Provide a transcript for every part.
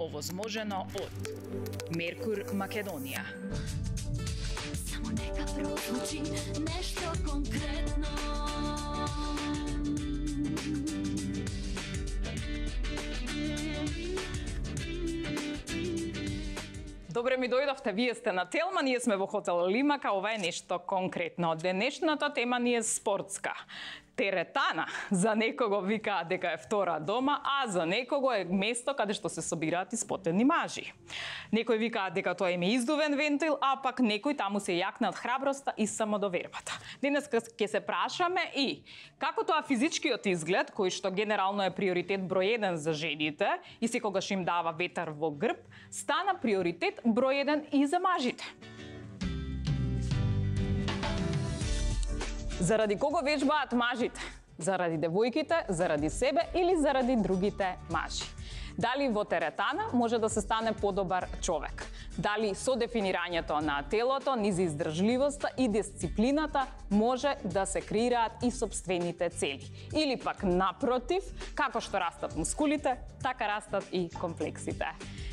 овозможено од Меркур Македонија. Само нека прозвучи нешто конкретно. Добре ми дојдовте, вие сте на Телма, ние сме во хотел Лимака, ова е нешто конкретно. Денешната тема ни е спортска. Теретана, за некого викаат дека е втора дома, а за некого е место каде што се собираат испотени мажи. Некои викаат дека тоа им е издувен вентил, а пак некои таму се јакнат храброста и самодовербата. Денес ќе се прашаме и како тоа физичкиот изглед, кој што генерално е приоритет број 1 за жените и секогаш им дава ветар во грб, стана приоритет број 1 и за мажите. Заради кого вежбаат мажите? Заради девојките, заради себе или заради другите мажи? Дали во теретана може да се стане подобар човек? Дали со дефинирањето на телото, низ издржливоста и дисциплината може да се креираат и сопствените цели? Или пак напротив, како што растат мускулите, така растат и комплексите.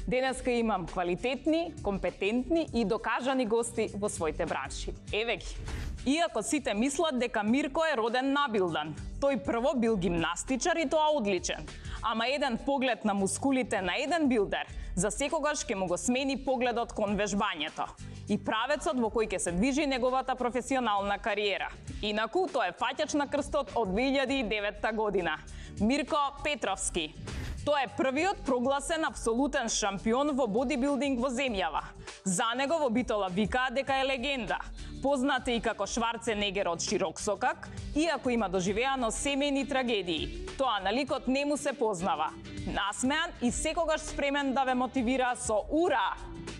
Денеска имам квалитетни, компетентни и докажани гости во своите бранши. Еве ги! Иако сите мислат дека Мирко е роден набилдан, тој прво бил гимнастичар и тоа одличен. Ама еден поглед на мускулите на еден билдер, за секогаш ќе му го смени погледот кон вежбањето и правецот во кој ќе се движи неговата професионална кариера. Инаку, тоа е фаќач на крстот од 2009 година. Мирко Петровски. Тоа е првиот прогласен апсолутен шампион во бодибилдинг во земјава. За него во Битола викаат дека е легенда. Познат е и како Шварценегер од Широк Сокак, иако има доживеано семејни трагедии. Тоа на ликот не му се познава. Насмеан и секогаш спремен да ве мотивира со ура!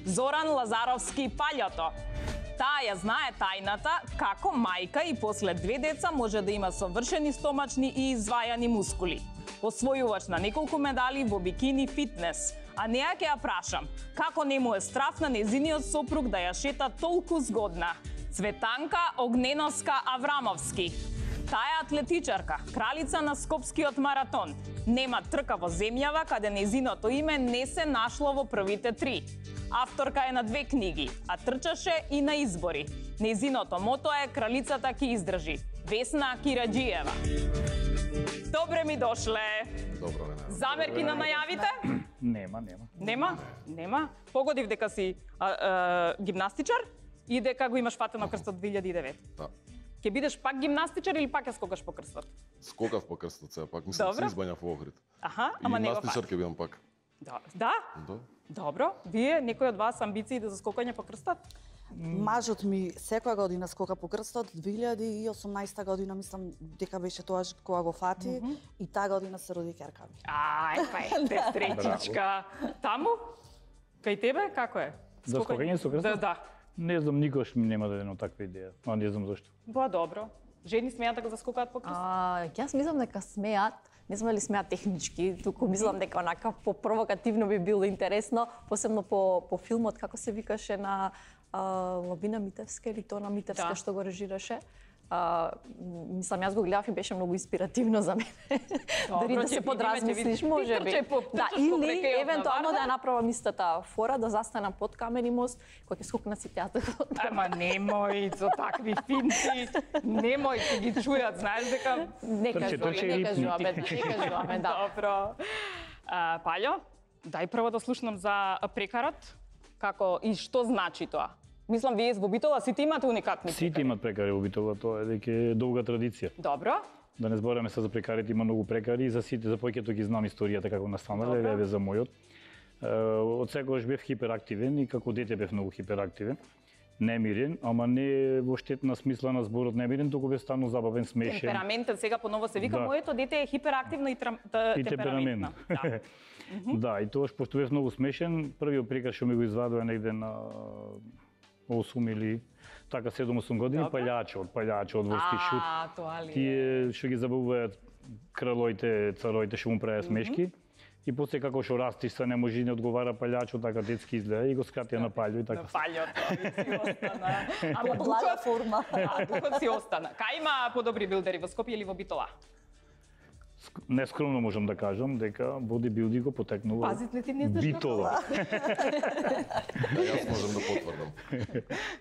Зоран Лазаревски Паљото. Таа ја знае тајната како мајка и после 2 деца може да има совршени стомачни и извајани мускули. Освојувач на неколку медали во бикини фитнес, а неа ќе ја прашам како не му е страф на незиниот сопруг да ја шета толку згодна. Цветанка Огненовска Аврамовски. Таа е атлетичарка, кралица на Скопскиот маратон. Нема трка во земјава каде незиното име не се нашло во првите 3. Авторка е на 2 книги, а трчаше и на избори. Незиното мото е кралицата ќе издржи. Весна Кираџиева. Добре ми дошле. Добро време. Замерки на најавите? Нема. Погодив дека си гимнастичар и дека го имаш фатено крстот 2009. Да. Ќе бидеш пак гимнастичар или пак ја скокаш по крстот? Скокав по крстот сега пак, мислам се избањав во Охрид. Аха, ама не го пак. Гимнастичар ќе бидам пак. Да? Да. Добро. Вие, некој од вас амбиции да за скокање по крстот? Мажот ми секоја година скока по крстот, 2018 година мислам дека беше тоа кога го фати и таа година се роди керкави. Ај, па е, стречичка. Таму? Кај тебе, како е? За скокање со крстот? Да. Не знам, никогаш ми нема дадено таква идеја, а не знам зашто. Ба, добро. Жени смеат да го заскокаат по крстот? Јас мислам дека смеат. Не знам дали смеа технички, туку мислам дека онака по-провокативно би било интересно, посебно по филмот, како се викаше на Лобина Митевска или тоа на Митевска да. Што го режираше. Мислам, јас го гледав и беше многу инспиративно за мене. Дори да се подразмислиш, може би. Да, или евентуално да направам истата фора, да застанам под камени мост, кој ќе скокна си театар. Ама немој, со такви финти, немој, ќе ги чујат, знаеш дека... Не кажуваме, да. Добро. Паљо, дај прво да слушнам за прекарот. Како и што значи тоа? Мислам, вие во Битола сите имате уникатни прекари. Сите имат прекари во Битола, тоа е дека е долга традиција. Добро. Да не збораме се за прекарите, има многу прекари, за сите, за поеќето ги знам историјата како настанале, еве за мојот. Од секогаш бев хиперактивен и како дете бев многу хиперактивен. Немирен, ама не во штетна смисла на зборот немирен, туку бев станал забавен, смешен. Темпераментен, сега поново се вика, да. Моето дете е хиперактивно и темпераментно. Да, и тоа што бев многу смешен, првиот прекар што ми го извадува негде на 8 или така 7-8 години, паљачот, врски шут. Тие што ги забавуваат кралоите, цароите што му правеа смешки. И после како што растиш се не може не одговара паљачот, така детски изгледа и го скратија на паљо и така. На паљото, ама блага форма. А духот си остана. Кај има подобри билдери во Скопје или во Битола? нескромно можам да кажам дека бодибилди го потекнува. Пазит ли ти не знаеш Битола? Јас можам да потврдам.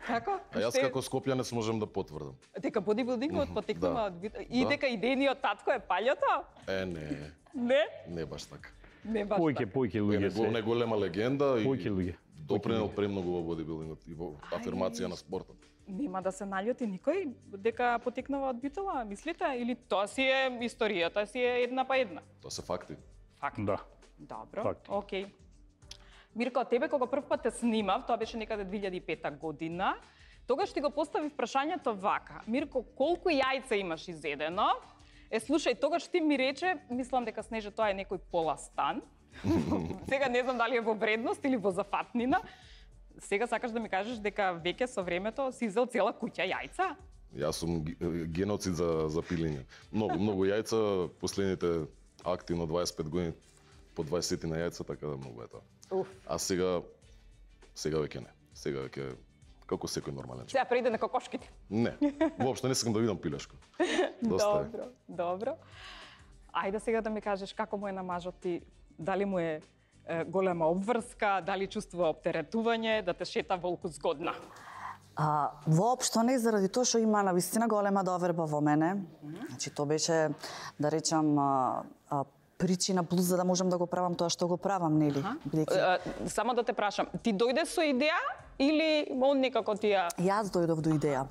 Како? Јас како скопљанец можам да потврдам. Дека бодибилдингот потекнува од Битола и дека идејниот татко е Паљото? Е, не. Не? Не баш така. Не баш. Појке луѓе се. Не голема легенда и појке луѓе. Допринел премногу во бодибилдингот и во афирмација на спортот. Нема да се налјоти никој дека потекнува од Битола, мислите? Или тоа си е историјата, си е една па една? Тоа се факти. Факти. Да. Добро, факти. Окей. Мирко, тебе кога прв пат те снимав, тоа беше некаде 2005 година, тогаш ти го постави прашањето вака. Мирко, колку јајца имаш изедено? Слушај, тогаш ти ми рече, мислам дека Снеже тоа е некој поластан. Сега не знам дали е во вредност или во зафатнина. Сега сакаш да ми кажеш дека веќе со времето си изел цела куќа јајца? Јас сум геноцид за пилење. Многу јајца, последните активно 25 години по 20 на јајца, така да многу е тоа. А сега веќе не. Сега веќе како секој нормален човек. Сега преиде на кокошките. Не, воопшто не сакам да видам пилешко. Добро. Ајде сега да ми кажеш како му е на мажот ти, дали му е голема обврска, дали чувствува оптеретување, да те шета волку згодна? Воопшто не, заради тоа што има на вистина голема доверба во мене. Значи, тоа беше, да речам, причина плюс за да можам да го правам тоа што го правам, нели? Само да те прашам, ти дојде со идеја или он некако ти ја... Јас дојдов до идеја.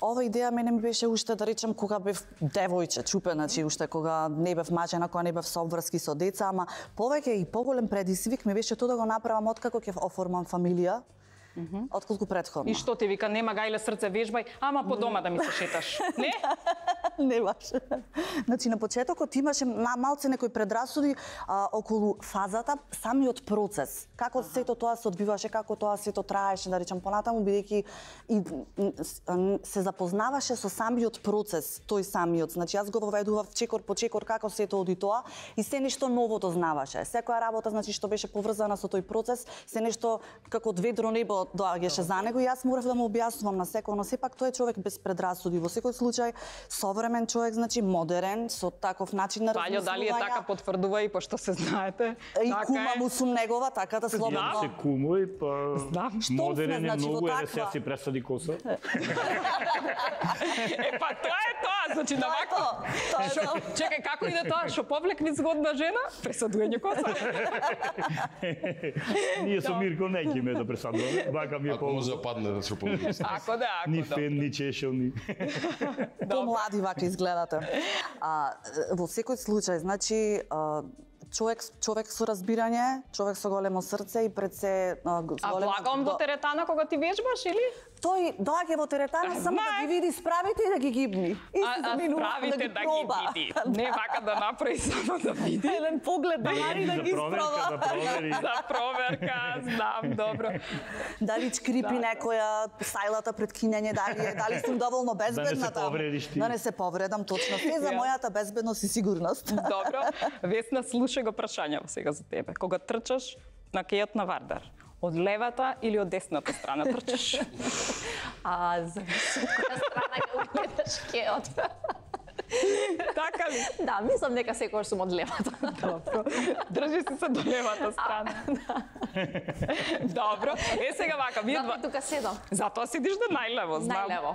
Ова идеја мене ми беше уште, да речам, кога бев девојче, значи уште кога не бев мажена, кога не бев со обврски со деца, ама повеќе и поголем предизвик ми беше тоа да го направам откако ќе оформам фамилија, отколку претходно. И што ти вика, нема гајле срце вежбај, ама по дома да ми се шеташ, не? Не баш. Значи, на почетокот имаше малце некои предрасуди околу фазата, самиот процес. Како сето тоа се одбиваше, како тоа сето траеше, да речам понатаму, бидејќи и се запознаваше со самиот процес, тој самиот. Значи, јас го воведував чекор по чекор како сето оди тоа и се нешто ново дознаваше. Секоја работа, значи, што беше поврзана со тој процес, се нешто како од ведро небо доаѓаше за него и јас морав да му објаснувам на секој, но сепак тој е човек без предрасуди во секој случај, современ човек, значи модерен, со таков начин на размислување. Паљо, дали е така, потврдува и пошто се знаете. И кума му сум негова, така да слободно. Знам се кума и па модерен е многу, е се си пресади коса. Е па тоа е тоа, значи навако. Чекај, како иде тоа, што повлекни згодна жена, пресадување коса. Ние со Мирко не ги ме да пресадуваме. Ако може да падне, што повлекни. Ако да, ако да. Ни фен, ни чешел, ни... Помлади вака изгледате. Во секој случај, значи, човек со разбирање, човек со големо срце и пред се... влагам до теретана кога ти вежбаш, или? Тој доаѓа во теретана само да ги види справите и да ги гибни. А справите да ги види. Не вака да направи, само да види. Еден поглед да мари да ги спроба. За проверка, знам, добро. Дали чкрипи некоја, сајлата пред кинење, дали сум доволно безбедна. Да не се повредиш ти. Да не се повредам, точно. Се за мојата безбедност и сигурност. Добро. Весна, слушај го прашањето сега за тебе. Кога трчаш на кејот на Вардар, од левата или од десната страна трчаш? Зависи од која страна ја угледаш кејот. Така ли? Да, мислам дека секогаш сум од левата. Добро. Држи се до левата страна. Добро. Е сега вака, вие два... Тука седам. Затоа седиш до најлево, знам. Најлево.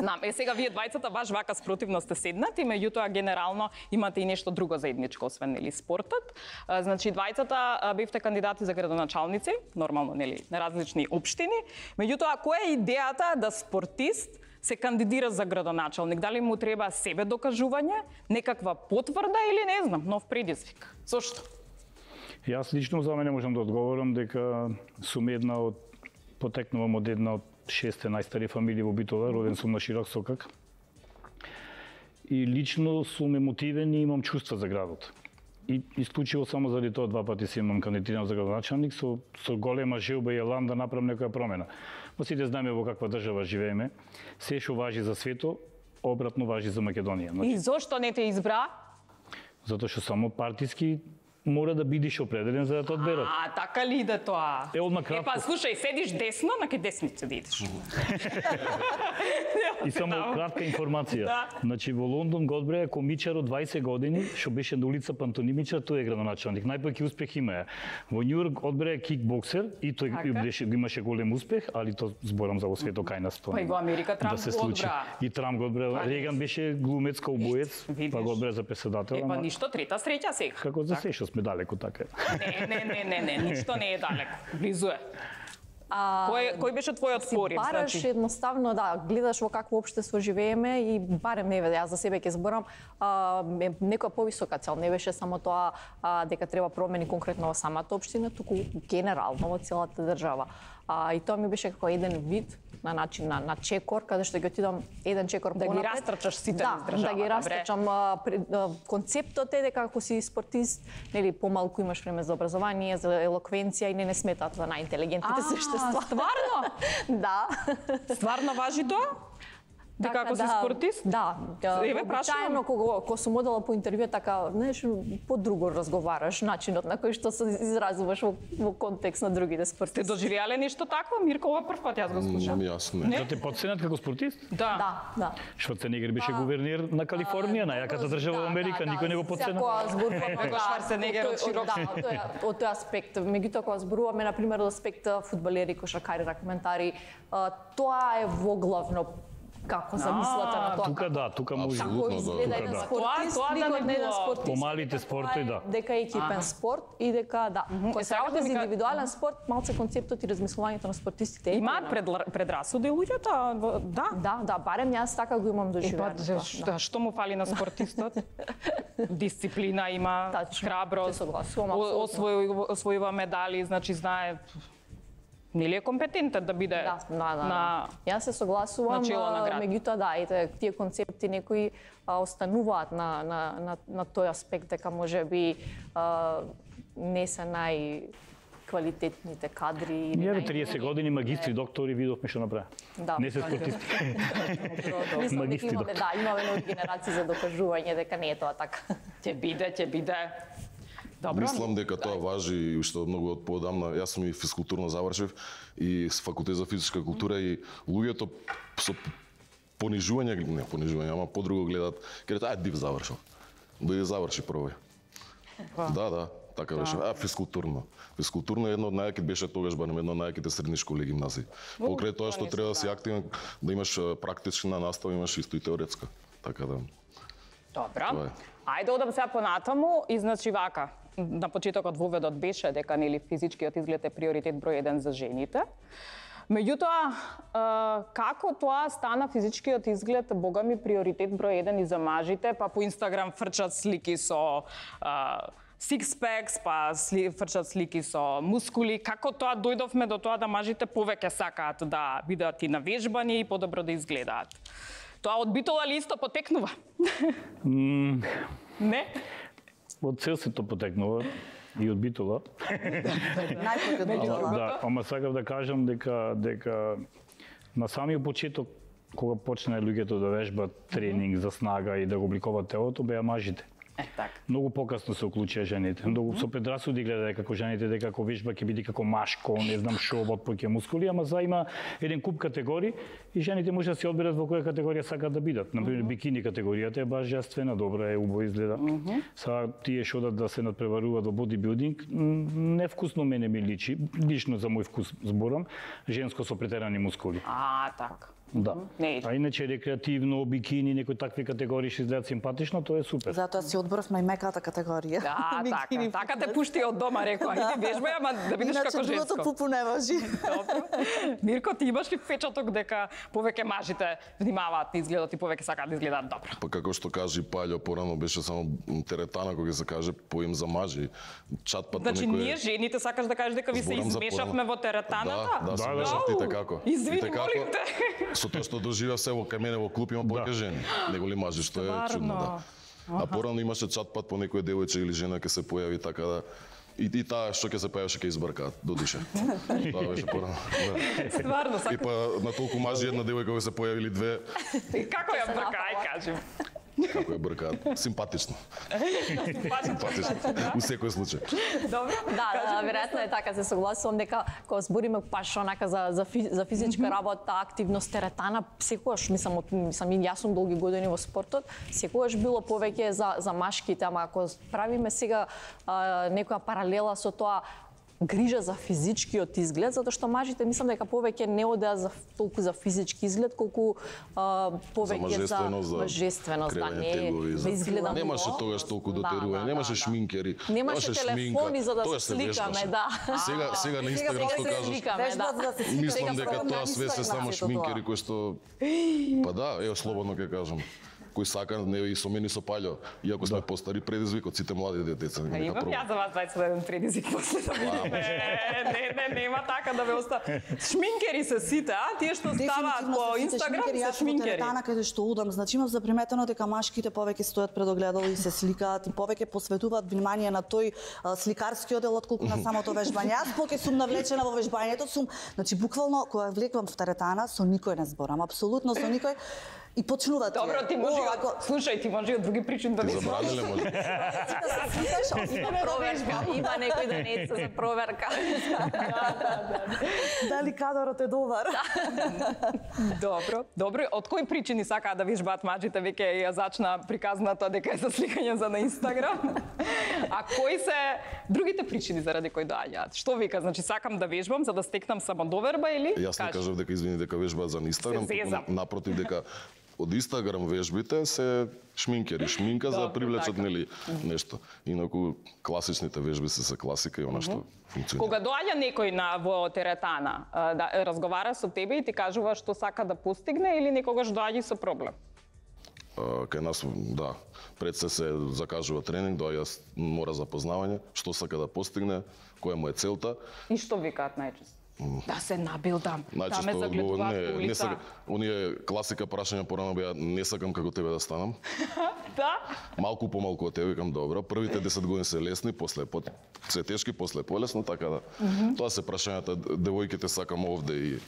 Знам. Е сега вие двајцата баш вака спротивно сте седнати, меѓутоа генерално имате и нешто друго заедничко освен нели спортот. Значи двајцата бевте кандидати за градоначалници, нормално нели, на различни општини. Меѓутоа која е идејата да спортист се кандидира за градоначалник? Дали му треба себе докажување, некаква потврда или не знам, нов предизвик? Зошто? Јас лично за мене можам да одговорам дека сум потекнувам од една од 6 најстари фамилии во Битола, роден сум на Широк Сокак. И лично сум емотивен и имам чувства за градот. И исклучиво само заради тоа два пати се имам кандидиран за градоначалник со голема желба и елан да направам некоја промена. Во сите знаеме во каква држава живееме, се што важи за свето, обратно важи за Македонија. И зошто не те избра? Затоа што само партиски мора да бидеш определен за да те одберат. А, така ли иде тоа? Е, одма кратко. Е, па, слушај, седиш десно, на кај десница да идеш. И само кратка информација. Да. Значи, во Лондон го одбреа комичар од 20 години, што беше на улица Пантонимичар, тој е градоначалник. Најпојки успех имае. Во Њујорк одбреа кикбоксер и тој имаше голем успех, али тоа зборам за освето кај нас тоа. Па и во Америка Трамп да се случи. И Трамп го одбреа. Реган беше глумец каубоец, па го одбреа за председател. Е, па ништо, трета среќа се. Како за се што сме далеко така. Не, ништо не е далеко. Близу е. Кој беше твојот отпор? Си бараш значи... едноставно да гледаш во какво општество живееме и барем не веде, јас за себе ќе зборам, некоја повисока цел, не беше само тоа дека треба промени конкретно во самата општина, туку генерално во целата држава. И тоа ми беше како еден вид на начин на чекор, каде што ќе отидам еден чекор понапред. Да ги растрчаш сите низ државата. Да, ги растрчам. Концептот е дека ако си спортист, нели помалку имаш време за образование, за елоквенција и не сметаат за најинтелигентните сештества. Стварно? Да. Стварно важи тоа? Дека ако си спортист? Да. Еве прашајано кога сум одела по интервју така, знаеш, подруго разговараш, начинот на кој што се изразуваш во контекст на другите спортисти. Те доживеале нешто такво, Мирко, ова прв пат јас го слушам. Јасно е. Да те потценат како спортист? Да. Шварценегер беше гувернер на Калифорнија, најјаката држава во Америка, никој не го потцена. Секоја зборува како Шварценегер од Широк Сокак. Да, од тој аспект. Меѓутоа кога зборуваме на пример од аспект фудбалери, кошаркари, ракментари, тоа е воглавно како замислата на тоа. Тука да, тука може како изгледа еден спортист, никој не е спортист. Помалите спортови да. Дека е екипен спорт и дека да. Кога се работи за индивидуален спорт, малце концептот и размислувањето на спортистите е. Имаат предрасуди луѓето, да? Да, барем јас така го имам доживеано. Да, што му фали на спортистот? Дисциплина има, храброст, освојува медали, значи знае нели е компетентен да биде на јас се согласувам, меѓутоа да, ете тие концепти некои остануваат на тој аспект дека можеби не се најквалитетните кадри. Ние во 30 години магистри, доктори видовме што направи. Не се спортисти. Магистри, доктори. Да, имаме нови генерации за докажување дека не е тоа така. Ќе биде. Добро. Мислам дека тоа важи и што многу од поодамна. Јас сум и физкултурно завршив и с факултет за физичка култура и луѓето со понижување, ама подруго гледаат, кажат ај див завршил. Дојде заврши прво. Да, така беше. А физкултурно. Физкултурно едно од најаките беше тогаш барем едно од најаките средни школи и гимназии. Покрај тоа што треба да си активен, да имаш практична настава, имаш исто и теоретска. Така да. Добро. Ајде одам сега понатаму и значи вака. На почетокот воведот беше дека нели физичкиот изглед е приоритет број 1 за жените. Меѓутоа, како тоа стана физичкиот изглед бога ми приоритет број 1 и за мажите, па по Instagram фрчат слики со сикспекс, па фрчат слики со мускули. Како тоа дојдовме до тоа да мажите повеќе сакаат да бидат и навежбани и подобро да изгледаат? Тоа од Битола ли исто потекнува? Не? Од Целсето потекнува и од Битола. Да, ама сакав да кажам дека на самиот почеток кога почнаа луѓето да вежбат тренинг за снага и да го обликуваат телото, беа мажите. Многу покасно се уклучија жените. Многу со предрасуди гледаја како жените дека како вежба ќе биде како машко, не знам што, од поќе мускули, ама за има еден куп категории и жените може да се одберат во која категорија сакаат да бидат. Например, бикини категоријата е баш јаствена, добра е, убаво изгледа. Сега тие што да се надпреваруваат во бодибилдинг, невкусно мене ми личи, лично за мој вкус зборам, женско со претерани мускули. А, така. Да. А иначе рекреативно, бикини, некои такви категории што изгледаат симпатично, тоа е супер. Затоа си одборавме и меката категорија. Да, така те пушти од дома, рекоа, иди вежбај, ама да бидеш како женско. Иначе другото пупу не важи. Мирко, ти имаш ли печаток дека повеќе мажите внимаваат на изгледот и повеќе сакаат да изгледаат добро? Па како што кажи Паљо порано, беше само теретана кога се каже поим за мажи. Чатпат на некој. Значи ние жените сакаш да кажеш дека ви се измешавме во теретаната? Да. Извини, молим те. Со тоа што доживеа се во кај мене во клуб има повеќе жени, неголи мажи, што е чудно, да. А порано имаше чатпат по некој девојче или жена ќе се појави така да и таа што ќе се појавеше ќе избркаат до душа. Тоа беше порано. Стварно сакам. И па на толку мажи една девојка ќе се појавили две. Како ја бркај, кажам. како ја бркаат, симпатично. Симпатично, у секој случај. Добро. Да, веројатно е така, се согласувам дека кога збориме паш онака за физичка работа, активност, теретана, секогаш мислам и јас сум долги години во спортот, секогаш било повеќе за машките, ама ако правиме сега некоја паралела со тоа грижа за физичкиот изглед, затоа што мажите мислам дека повеќе не одеа за толку за физички изглед колку повеќе за мажественост, да не изгледа. Немаше тогаш толку дотерување, немаше шминкери, немаше телефони за да се сликаме, да. Сега на Instagram што кажеш? Мислам дека тоа све се само шминкери кои што па да, е слободно ќе кажам. Кој сака не и со мене со Паљо, иако сме постари предизвикот, сите млади деца не ме прво. Ја за вас дајте еден предизвик после да видиме. Не, нема така да ве оста. Шминкери се сите, а тие што ставаат по Инстаграм се шминкери. Таа каде што одам, значи имам заприметено дека машките повеќе стојат пред огледало и се сликаат и повеќе посветуваат внимание на тој сликарски одел отколку на самото вежбање. Јас поке сум навлечена во вежбањето, сум, значи буквално кога влекувам таретана со никој не зборам, апсолутно со никој. И почнуваат. Добро, ти може ако слушај, ти може од други причини да не забраниле може. Проверка, има некој да не е за проверка. Дали кадарот е добар? Добро. Од кои причини сакаа да вежбаат мажите, веќе ја зачна приказната дека е за сликање за на Инстаграм. А кои се другите причини заради кои доаѓаат? Што вика, значи сакам да вежбам за да стекнам самодоверба или? Јас не кажав дека извини дека вежбаат за Инстаграм, напротив дека од Инстаграм вежбите се шминкери, шминка за да привлечат нели нешто. Инаку класичните вежби се класика и она што функционира. Кога доаѓа некој на во теретана, да разговара со тебе и ти кажува што сака да постигне или некогаш доаѓа со проблем? Кај нас да, пред се закажува тренинг, доаѓа мора за познавање, што сака да постигне, која му е целта и што викаат најчесто? Да се набилдам, да ме загледуваат по улица. Оние класика прашања порано беа, не сакам како тебе да станам. Да. Малку помалку од тебе, викам, добро. Првите 10 години се лесни, после се тешки, после полесно, така да. Тоа се прашањата, девојките сакам овде и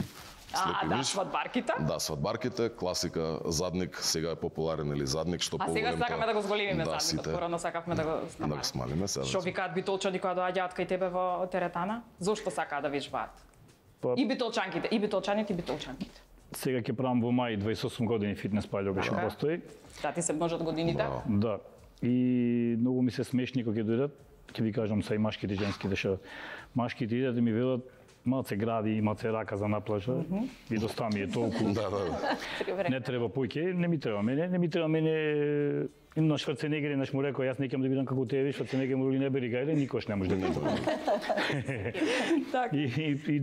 слепи виш. Свадбарките? Да, свадбарките, класика, задник, сега е популарен или задник, што поголем. А сега сакаме да го зголемиме задникот, порано сакавме да го смалиме. Што викаат битолчани кои доаѓаат кај тебе во теретана? Зошто сакаат да вежбаат? И битолчаните. Сега ќе правам во мај 28 години фитнес Паљо беше постои. Да, ти се множат годините. Да. И многу ми се смешни кога ќе дојдат, ќе ви кажам са и машките и женските што машките идат и ми велат малце гради, имате рака за на плажа. И доста ми е толку. Не треба појке, не ми треба мене, И на Шварценегер наш му рекоа, јас не кем да бидам како тебе, Шварценегер му рекоа, не бери гајле, никош не може да биде. И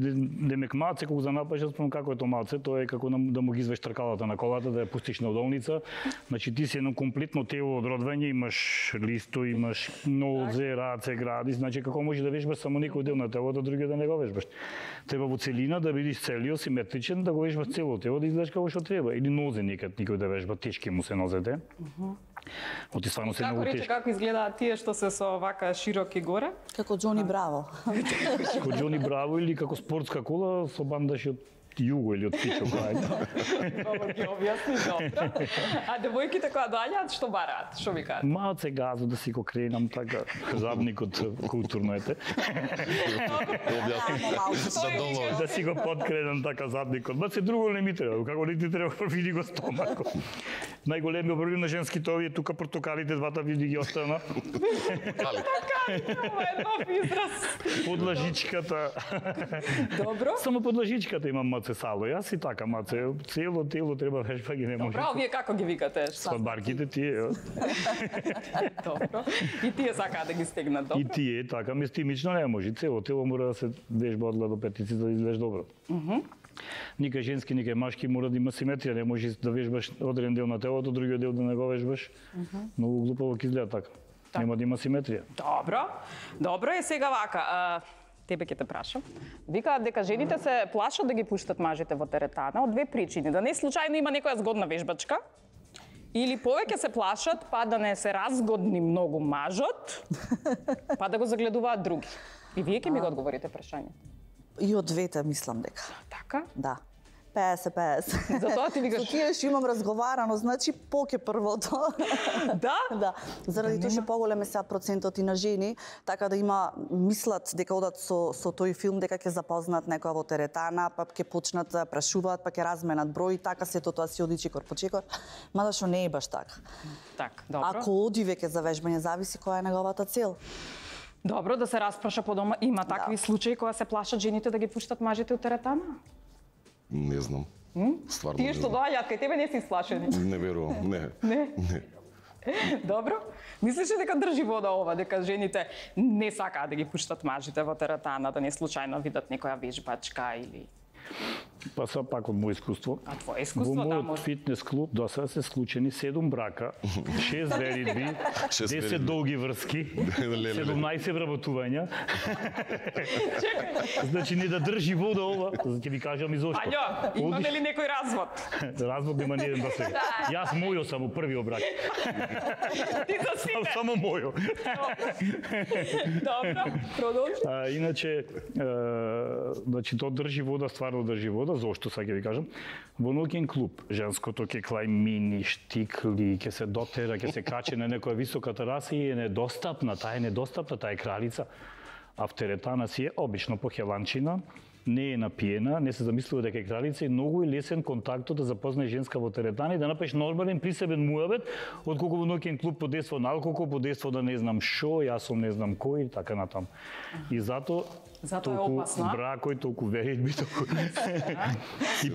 демек малце, колку за напаша, спомнам како е тоа малце, тоа е како да му ги извеш тркалата на колата, да ја пустиш на удолница. Значи ти си едно комплетно тело од родвење, имаш листо, имаш нозе, раце, гради, значи како можеш да вежбаш само некој дел на телото, другиот да не го вежбаш. Треба во целина да бидеш целио, симетричен, да го вежбаш цело тело, да изгледаш како што треба. Или нозе некад никој да вежба, тешки му се нозете. Оти стварно се многу тешко. Како изгледаат тие што се со вака широки горе? Како Джони Браво. Како Джони Браво или како спортска кола со бандажи од југо или од пичо брај. Добро ги објасни добро. А девојките кога доаѓаат што бараат? Што викаат? Малце газо да си го кренам така задникот културно ете. Објасни. Да си го подкренам така задникот. Ба се друго не ми треба. Како не ти треба види го стомакот. Најголемиот проблем на женските овие тука портокалите двата види ги остана. Портокалите, ова е нов израз. Под лажичката. Добро. Само под лажичката имам маце сало. Јас и така маце цело тело треба вежба ги не може. Добро, вие како ги викате? Свадбарките тие. Добро. И тие сакаат да ги стегнат добро. И тие така мистимично не може, цело тело мора да се вежба од ладопетици да излезе добро. Никај женски, никај машки мора да има симетрија, не може да вежбаш одреден дел на телото, другиот дел да не го вежбаш. Многу глупаво ќе изгледа така. Нема да има симетрија. Добро е сега вака. Тебе ќе те прашам. Викаат дека жените се плашат да ги пуштат мажите во теретана од две причини. Да не случајно има некоја згодна вежбачка, или повеќе се плашат па да не се разгодни многу мажот, па да го загледуваат други. И вие ќе ми го одговорите прашањето. И од двете мислам дека. Така? Да. 50-50. За тоа ти викаш. Со тие што имам разговарано, значи поке првото. Да? Да. Заради тоа што поголем е сега процентот и на жени, така да има мислат дека одат со тој филм дека ќе запознаат некоја во теретана, па ќе почнат прашуваат, па ќе разменат број, така се тоа си оди чекор по чекор. Мада што не е баш така. Так, добро. Ако оди веќе за вежбање, зависи која е неговата цел. Добро, да се распраша по дома, има такви случаи кога се плашат жените да ги пуштат мажите у теретана? Не знам. Стварно не знам. Тие што доаѓаат кај тебе не си сплашени? Не верувам, не. Не? Добро. Мислиш дека држи вода ова, дека жените не сакаат да ги пуштат мажите во теретана, да не случајно видат некоја вежбачка или... Па са пак од мој искуство. А твое искуство, да, може. Во мојот фитнес клуб до сега се случени 7 брака, 6 веридби, 10 долги врски, 17 вработувања. Значи не да држи вода ова, ќе ви кажам и зошто. Алјо, имаме ли некој развод? Развод нема ниједен до сега. Јас мојо само првиот брак. Ти за сите. Само мојо. Добро, продолжи. Иначе, значи тоа држи вода, стварно држи вода. Зошто, сега ќе ви кажам, во ноќен клуб женското ќе клајмини, штикли, ќе се дотера, ќе се каче на некоја висока тераса и е недостапна, таа е недостапна, таа е кралица. А в теретана си е обично по хеланчина, не е напиена, не се замислува дека е кралица и многу е лесен контактот да запознаеш женска во теретана и да направиш нормален присебен муабет, отколку во ноќен клуб подейство на алкохол, подейство да не знам што, јас сум не знам кој и така натам. И затоа е опасно. Бракој, толку веридби, толку... И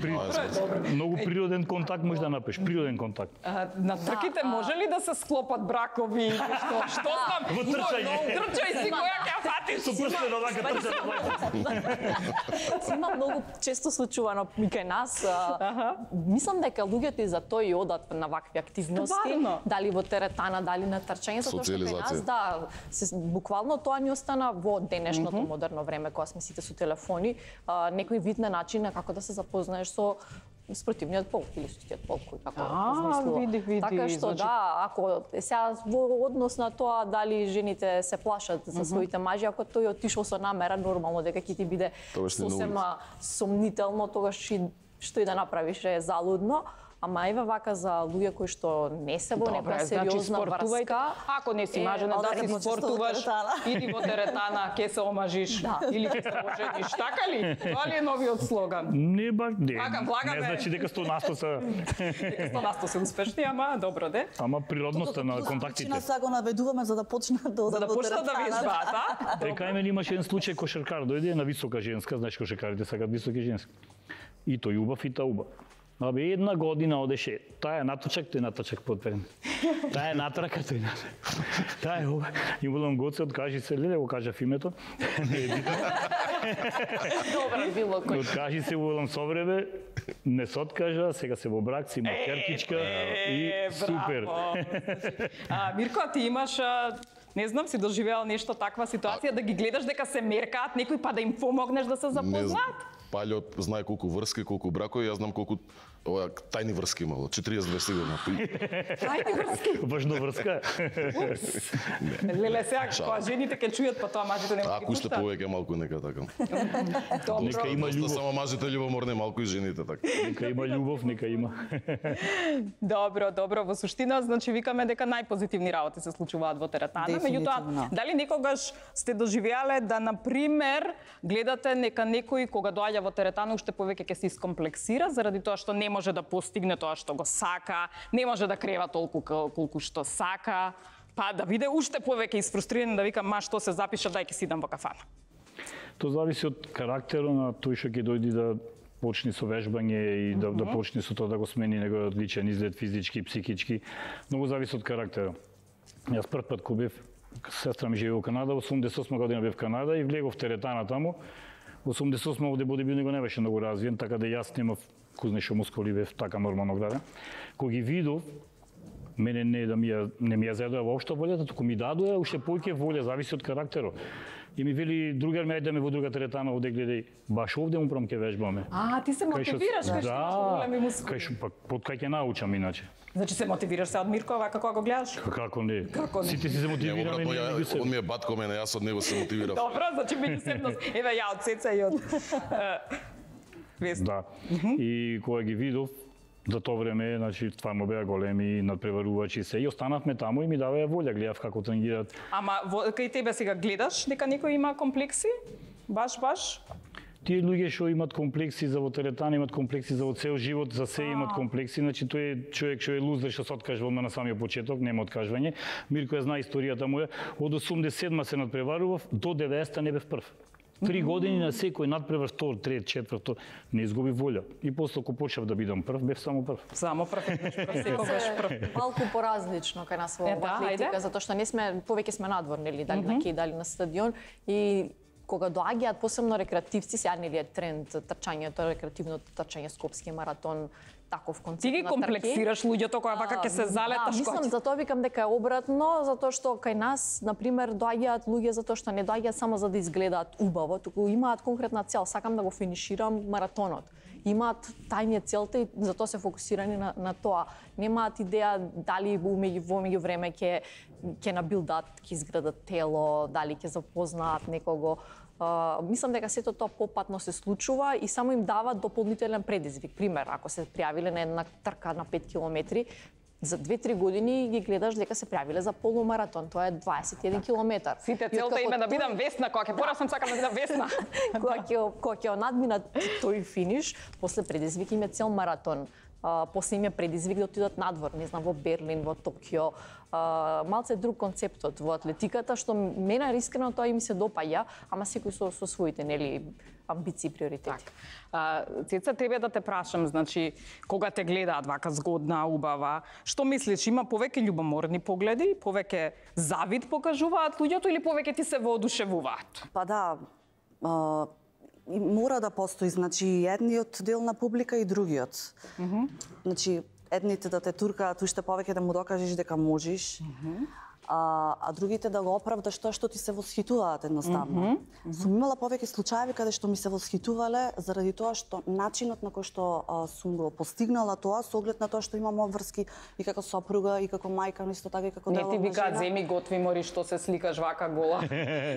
многу природен контакт може да направиш, природен контакт. На трките може ли да се склопат бракови? Што знам? Во трчање. Трчај си која ќе ја фатиш. Со прсте на така трчај. Има многу често случувано и кај нас. Мислам дека луѓето и за тоа и одат на вакви активности. Дали во теретана, дали на трчање. Социализација. Да, буквално тоа ни остана во денешното модерно време. Кога сме сите со телефони, некој вид на начин на како да се запознаеш со спротивниот пол или сустиот пол, кој како размислува. Така што да, ако сега во однос на тоа дали жените се плашат за своите мажи, ако тој отишол со намера, нормално дека ќе ти биде сосема сомнително, тогаш што и да направиш е залудно. Ама еве вака за луѓе кои што не се во некоја сериозна врска, ако не си мажена да си спортуваш, иди во теретана, ќе се омажиш или ќе се ожениш, така ли? Тоа ли е новиот слоган? Не баш, не значи дека 100% се успешни, ама добро де. Ама природноста на контактите. Тоа сега го наведуваме за да почнат да одат во теретана. За да почнат да вежбаат, а? Рекај мене имаше еден случај кошаркар, дојде на висока женска, знаеш кошаркарите сакаат високи женски. И тој убав и таа убава. Абе, една година одеше, таа е наточак, тој наточак подперен. Таа е натрака, тој натрака. Таа е ова. И молам Гоце, откажи се, леле, го кажав името. Не е битно. Добро било кој. Откажи се, молам со време, не се откажа, сега се во брак, си има керкичка и супер. Мирко, а ти имаш... Не знам, си доживеал нешто таква ситуација, да ги гледаш дека се меркаат некои, па да им помогнеш да се запознаат? Паљо знае колку врски, колку бракови, јас знам колку тајни врски имало, 42 сигурно. Тајни врски? Важно врска. Леле, сега, кога жените ке чујат, па тоа мажите не ги пуштат. Ако сте повеќе малку, нека така. Нека има љубов. Само мажите љубоморни, малку и жените така. Нека има љубов, нека има. Добро, добро. Во суштина, значи, викаме дека најпозитивни работи се случуваат во теретана. Меѓутоа, дали некогаш сте доживеале да, например, гледате нека некој кога доаѓа во теретана уште повеќе ќе се искомплексира заради тоа што не може да постигне тоа што го сака, не може да крева толку колку што сака, па да биде уште повеќе исфрустриран да вика ма што се запиша, дај ќе сидам во кафана. Тоа зависи од карактерот на тој што ќе дојде да почни со вежбање и да почни со тоа да го смени неговиот личен изглед физички, психички. Многу зависи од карактерот. Јас прв пат кога бев, сестра ми живее во Канада, во 88 година бев в Канада и влегов теретана таму. Во 88 овде бодибилдингот не беше многу развиен, така да јас немав кузнешо мускули, бев така нормално граден. Кога ги видов, мене не ми ја зедоја воопшто волјата, туку ми дадоја уште поќе волја, зависи од карактерот. И ми вели другар ме, ајде ме во друга теретана, овде гледај, баш овде упрам ќе вежбаме. А, ти се мотивираш кај што имаш големи мускули. Да, под кај ќе научам иначе. Значи се мотивираш се од Мирко, вака кога го гледаш? Како не? Сите си се мотивираме. Он ми е батко мене, јас од него се мотивирам. Добро, значи меѓусебност. Еве ја од Цеца и од Свесно. Да. И кога ги видов, за тоа време, значи, това му беа големи надпреварувачи се. И останавме таму и ми даваја волја, гледав како тренираат. Ама кај тебе сега гледаш дека некој има комплекси? Баш? Тие луѓе што имаат комплекси за вотеретан, имаат комплекси за цел живот, за се имаат комплекси. Значи тој е човек што е лузер, што се откажувал на самиот почеток, нема откажување. Мирко ја знае историјата моја. Од 87 се надпреварував, до 90 не бев прв. 3 години на секој надпревар, втор, трет, четврт, не изгуби волја. И после кога почнав да бидам прв, бев само прв. Само прв, секогаш прв. Малку поразлично кај нас во атлетика, затоа што не сме повеќе сме надворни, или дали на кеј, дали на стадион, и кога доаѓаат посебно рекреативци, сега нели е тренд трчањето, рекреативното трчање, скопски маратон, таков концепт. Ти ги комплексираш луѓето која вака ќе се залеташ. Мислам, затоа викам дека е обратно, затоа што кај нас, например, доаѓаат луѓе затоа што не доаѓаат само за да изгледаат убаво, туку имаат конкретна цел, сакам да го финиширам маратонот. Имаат тајни целта и затоа се фокусирани на тоа. Немаат идеја дали во меѓувреме ќе набилдат, ќе изградат тело, дали ќе запознаат некого. Мислам дека сето тоа попатно се случува и само им дава дополнителен предизвик. Пример, ако се пријавиле на една трка на 5 километри, за 2-3 години ги гледаш дека се пријавиле за полумаратон, тоа е 21 километар. Сите целта им е да бидам Весна, кога ќе порасам сакам да бидам Весна. Кога ќе надминат тој финиш, после предизвик им е цел маратон. После им е предизвик да отидат надвор, не знам, во Берлин, во Токио. Малце друг концептот во атлетиката, што мене искрено тоа им се допаѓа, ама секој со своите, нели, амбиции, приоритети. Цеца, тебе да те прашам, значи, кога те гледаат вака згодна, убава, што мислиш, има повеќе љубоморни погледи, повеќе завид покажуваат луѓето или повеќе ти се воодушевуваат? Па да, мора да постои, значи, едниот дел на публика и другиот. Значи, едните да те туркаат уште повеќе да му докажеш дека можеш, а другите да го оправдаш тоа што ти се восхитуваат едноставно. Сум имала повеќе случаи каде што ми се восхитувале заради тоа што начинот на кој што сум го постигнала тоа со оглед на тоа што имам обврски и како сопруга и како мајка, исто така и како дела. Не ти викаат земи готви мори што се сликаш вака гола.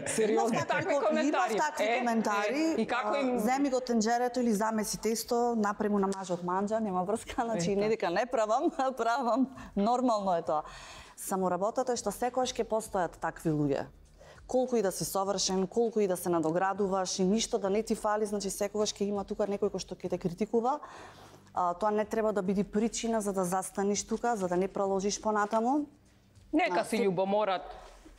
Сериозно такви коментари. И како им земи го тенџерето или замеси тесто напрему на мажот манџа, нема врска, значи не дека не правам, нормално е тоа. Само работата е што секогаш ќе постојат такви луѓе. Колку и да си совршен, колку и да се надоградуваш и ништо да не ти фали, значи секогаш ќе има тука некој кој што ќе те критикува. Тоа не треба да биде причина за да застанеш тука, за да не проложиш понатаму. Нека си љубоморат.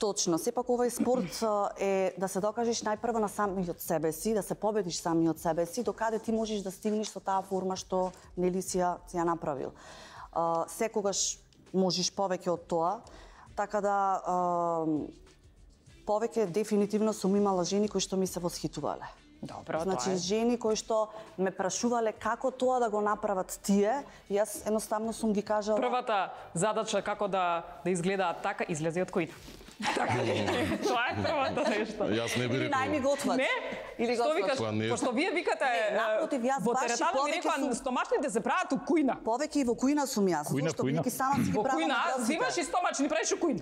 Точно, сепак овој спорт е да се докажеш најпрво на самиот себе си, да се победиш самиот себе си, докаде ти можеш да стигнеш со таа форма што нели си ја направил. Секогаш можеш повеќе од тоа, така да повеќе дефинитивно сум имала жени кои што ми се восхитувале. Добро, значи жени кои што ме прашувале како тоа да го направат тие, јас едноставно сум ги кажала. Првата задача како да изгледаат така излезе од којна. Така ли? Тоа е првата нешто. Јас не би рекол. Или најми готват. Не? Или што викаш? Пошто вие викате во теретана ми рекоа стомачните се прават у кујна. Повеќе и во кујна сум јас. Што вики сама си ги правам. Во кујна, зимаш и стомачни, правиш у кујна.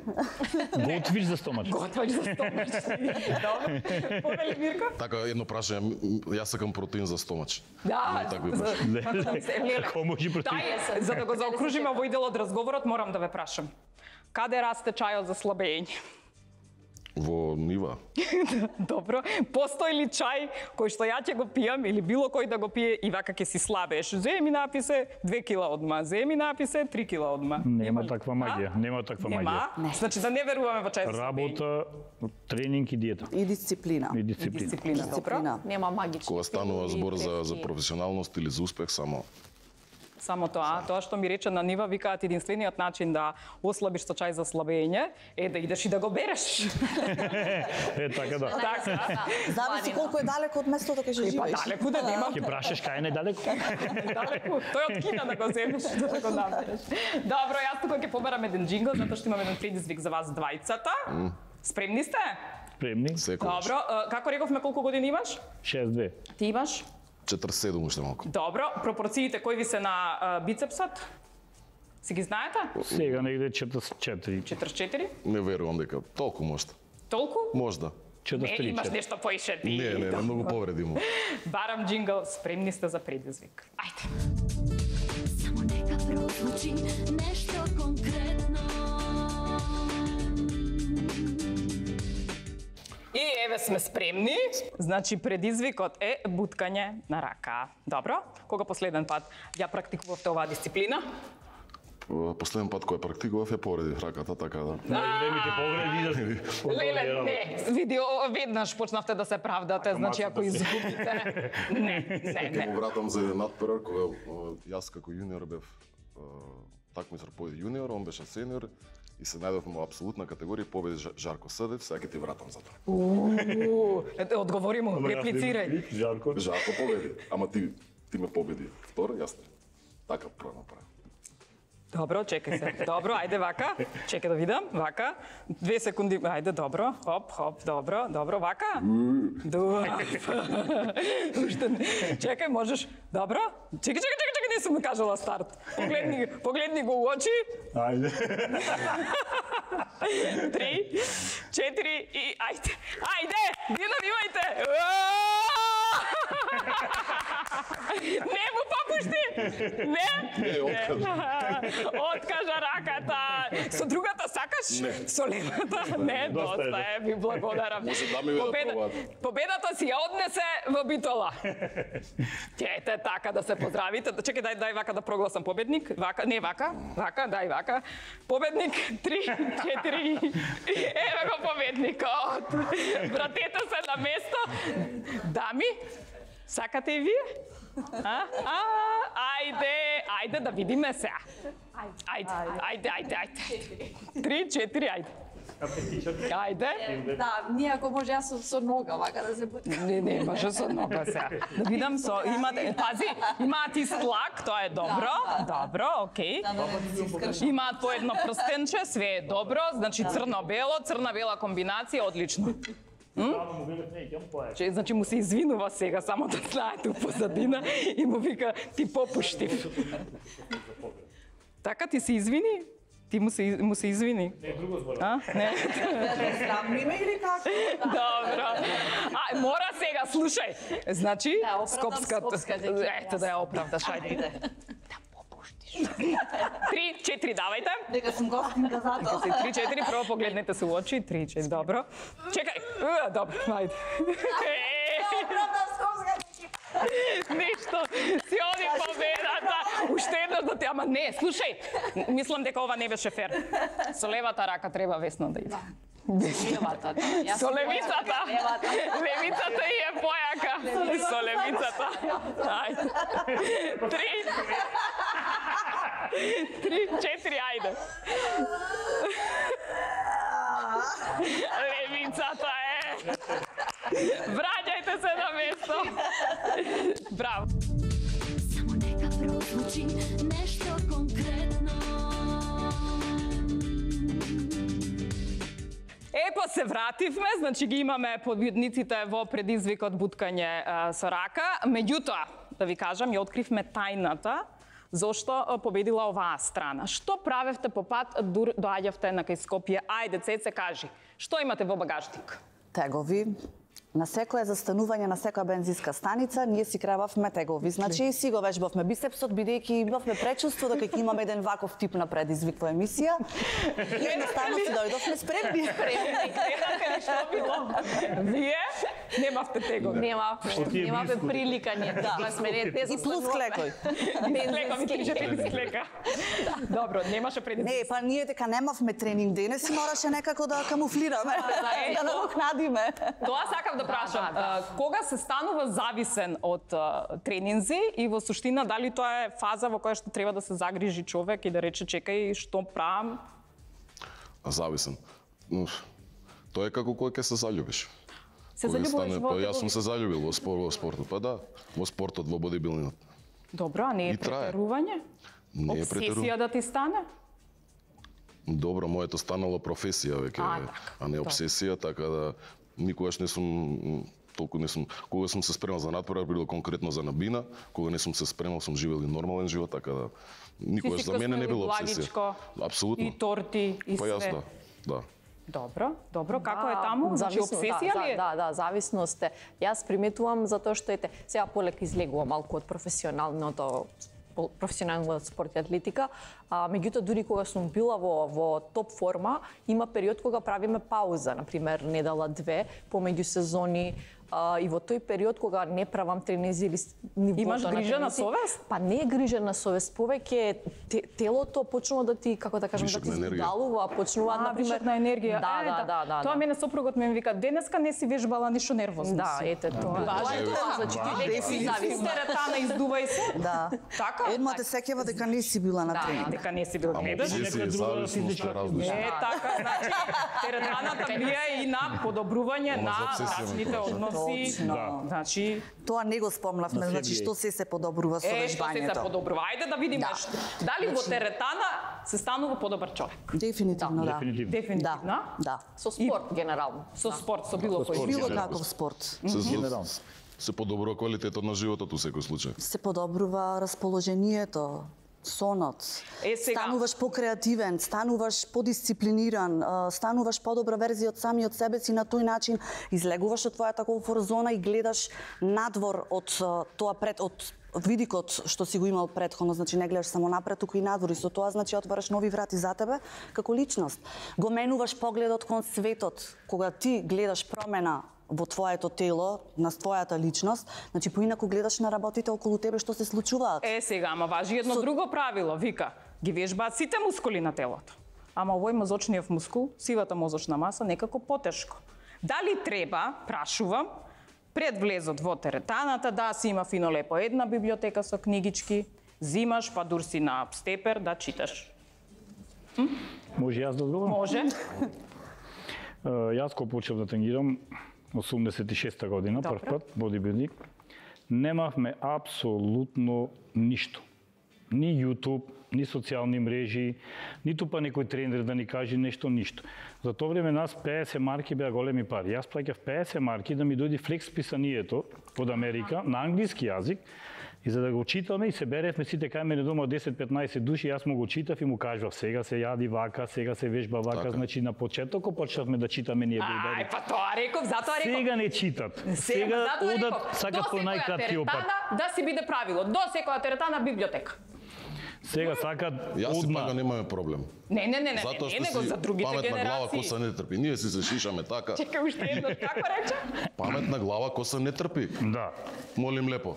Готвиш за стомач. Добро. Повели Мирко? Така едно прашање, јас сакам протеин за стомач. Да. Како може протеин? За да го заокружиме овој дел од разговорот, морам да ве прашам. Каде расте чајот за слабење? Во нива. Добро. Постои ли чај кој што ја ќе го пијам или било кој да го пие и вака ќе си слабееш? Земи написе 2 кила одма, земи написе 3 кила одма. Нема таква магија, нема таква магија. Значи да не веруваме во чај за слабење. Работа, тренинг и диета. И дисциплина. Добро. Нема магички. Кога станува збор за професионалност или за успех, само тоа што ми рече на нива, викаат единствениот начин да ослабиш со чај за слабење е да идеш и да го береш. Е така да. Зависи колку е далеко од местото кај што живееш. Па далеку да нема. Ќе прашаш кај е недалеку. Далеку. Тој од Кина да го земеш, да го набереш. Добро, јас тука ќе побарам еден джингл затоа што имам еден предизвик за вас двајцата. Спремни сте? Спремни. Добро, како рековме колку години имаш? 62. Ти имаш? 47 уште малку. Добро, пропорциите кои ви се на бицепсот? Си ги знаете? Сега негде 44. 44? Не верувам дека толку можда. Толку? Можда. Че да сте имаш нешто поише ти. Не, многу повреди му. Барам джингл, спремни сте за предизвик. Ајде. Само нека прозвучи нешто конкретно. И еве сме спремни. Значи предизвикот е буткање на рака. Добро? Кога последен пат ја практикувавте оваа дисциплина? Последен пат кој практикував ја повредив раката, така да. Леле, не. Види, веднаш почнавте да се правдате, значи ако изгубите. Не. Го вратам за еден надпревар, кога јас како јуниор бев такмичар појде јуниор, он беше сениор и се најдовме во апсолутна категорија, победи Жарко Съдев, сега ќе ти вратам за тоа. Одговори му, реплицирај. Жарко победи, ама ти ме победи. Втор, јас не. Така прво направи. Добро, чекај се. Добро, ајде вака. Чекај да видам. Вака. 2 секунди. Ајде, добро. Хоп, добро, вака. Чекај, можеш. Добро? Чекај, не сум кажала старт. Погледни го у очи. Ајде. 3, 4 и ајде. Ајде, динавивајте. Не му попушти! Не? Откажа раката. Со другата сакаш? Не. Со левата? Не, доста е. Ви благодарам. Победата си ја однесе во Битола. Ете така да се поздравите. Чекај, дај вака да прогласам победник. Не вака, дај вака. Победник, 3, 4. Ева го победникот. Вратете се на место. Дами, сакате и вие? Ајде да видиме сега. Ајде. 3, 4, ајде. Ајде. Да, ние ако може јас со нога вака да се буткам. Не, може со нога сега. Да видам со имате, пази, имаат и слак, тоа е добро. Добро, окей. Имаат по едно простенче, све е добро, значи црно-бело, црна-бела комбинација, одлично. Значи му се извинува сега, само да знаете у позадина и му вика ти попуштив. Така ти се извини? Ти му се извини? Не, друго зборам. Не? Срамно име или како? Добро. Мора сега, слушај. Значи, скопската... Ето да ја оправдаш, ајде. 3, 4, давајте. Дека сум гостинка затоа. 3, 4, прво погледнете се у очи. 3, 4, добро. Чекај. Добро, ајде. Ништо, си оди победата. Уште еднаш да те, ама не, слушај. Мислам дека ова не беше фер. Со левата рака треба Весна да иде. Со левицата. Левицата и е појака. Со левицата. 3, 4, ајде. Левицата е. Враќајте се на место. Браво. Само нека прозвучи нешто конкретно. Епо се вративме, значи ги имаме победниците во предизвикот буткање со рака. Меѓутоа, да ви кажам, ја откривме тајната зошто победила оваа страна. Што правевте по пат, доаѓавте на кај Скопје? Ајде, Цеце, кажи, што имате во багажник? Тегови. На секое застанување, на секоја бензинска станица, ние си кревавме тегови. Значи, си го вежбавме бицепсот, бидејќи имавме пречувство дека ќе имаме еден ваков тип на предизвик во емисија. И едноставно си дојдовме спремни. Што било? Вие немавте тегови. Немавте прилика, не. И плюс клекој. Ми тижете без клека. Добро, немаше предизвик. Не, па ние дека немавме тренинг денес и мораше некако да камуфлираме. Да надокнадиме. Тоа сакав да прашам, кога се станува зависен од тренинзи и во суштина дали тоа е фаза во која што треба да се загрижи човек и да рече чекај што правам? Зависен. Тоа е како кој ќе се заљубиш. Се заљубуваш во... Јас сум се заљубил во спортот, па да, во спортот, во бодибилдингот. Добро, а не е претерување? Не е претерување. Обсесија да ти стане? Добро, моето станало професија веќе, а не обсесија, така да... Никогаш не сум, толку не сум, кога сум се спремал за надпревар, било конкретно за набина, кога не сум се спремал, сум живел и нормален живот, така да никогаш за мене не било обсесија. Апсолутно. И торти и све. Па јас да. Добро, како е таму? Значи обсесија ли е? Да, зависност е. Јас приметувам затоа што ете, сега полека излегува малку од професионалниот спорт и атлетика, меѓутоа дури кога сум била во топ форма, има период кога правиме пауза, например недела-две помеѓу сезони, и во тој период кога не правам тренинзи или нивото. Имаш грижа на совест? Па не е грижа на совест, повеќе телото почнува да ти, како да кажам, да ти изгудалува, почнува на пример на енергија. Да. Тоа мене сопругот ми вика денеска не си вежбала ништо нервозно. Да, ете тоа. Тоа значи ти не си завистерата издувај се. Да. Така? Одма те сеќава дека не си била на тренинг. Дека не си била. Гледаш нека друга физичка разлика. Не, така, значи теретаната бија и на подобрување на различните односи. Значи тоа не го спомнавме, значи што се подобрува со вежбањето. Што се подобрува? Ајде да видиме што. Дали во теретана се станува подобар човек? Дефинитивно да. Дефинитивно? Да. Со спорт генерално. Со спорт, со било кој било каков спорт. Генерално. Се подобрува квалитетот на животот во секој случај. Се подобрува расположението, сонот. Стануваш покреативен, стануваш подисциплиниран, стануваш подобра верзија од самиот себе си, на тој начин излегуваш од твојата комфорт зона и гледаш надвор од тоа од видикот што си го имал претходно, значи не гледаш само напред, туку и надвор, и со тоа значи отвараш нови врати за тебе како личност. Го менуваш погледот кон светот, кога ти гледаш промена во твоето тело, на твојата личност, значи поинаку гледаш на работите околу тебе што се случуваат. Сега, ама важи едно друго правило, вика, ги вежбаат сите мускули на телото. Ама овој мозочниот мускул, сивата мозочна маса некако потешко. Дали треба, прашувам, пред влезот во теретаната, да си има фино лепо една библиотека со книгички, зимаш па дурси на степер да читаш. Може јас да одговорам? Може. Јас кога почнав да тренирам 86-та година, прв пат, бодибилдинг, немавме апсолутно ништо. Ни YouTube, ни социјални мрежи, ниту па некој тренер да ни каже нешто, ништо. За тоа време нас 50 марки беа големи пари. Јас плаќав 50 марки да ми дојде Флекс писанието од Америка на англиски јазик, и за да го читаме и се беревме сите кај мене дома 10-15 души, јас му го читав и му кажав сега се јади вака, сега се вежба вака, така. Значи на почеток почнавме да читаме ние бебе. Ај па тоа реков, затоа реков. Сега не читат. Сега одат сакат по најкратки опат. Да си биде правило, до секоја теретана библиотека. Сега сакат јас одма. Јас пак немаме проблем. Не. Затоа што си за другите паметна глава коса не трпи. Ние си се шишаме така. Чекај уште едно, како рече? Паметна глава коса не трпи. Да. Молим лепо.